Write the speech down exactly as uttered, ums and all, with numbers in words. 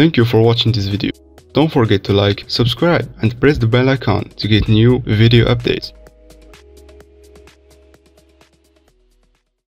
Thank you for watching this video. Don't forget to like, subscribe and press the bell icon to get new video updates.